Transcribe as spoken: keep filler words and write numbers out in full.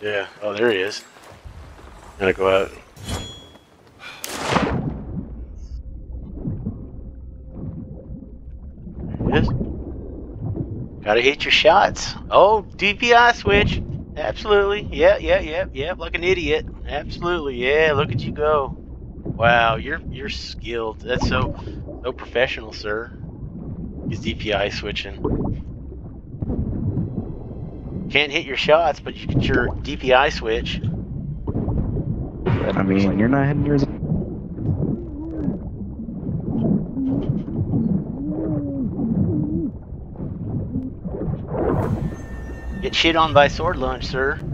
Yeah. Oh, there he is. Gotta go out. There he is. Gotta hit your shots. Oh, D P I switch. Absolutely. Yeah, yeah, yeah, yeah. Like an idiot. Absolutely. Yeah. Look at you go. Wow, you're you're skilled. That's so so professional, sir. He's D P I switching. Can't hit your shots, but you get your D P I switch. I mean, you're not hitting yours. Get shit on by sword lunch, sir.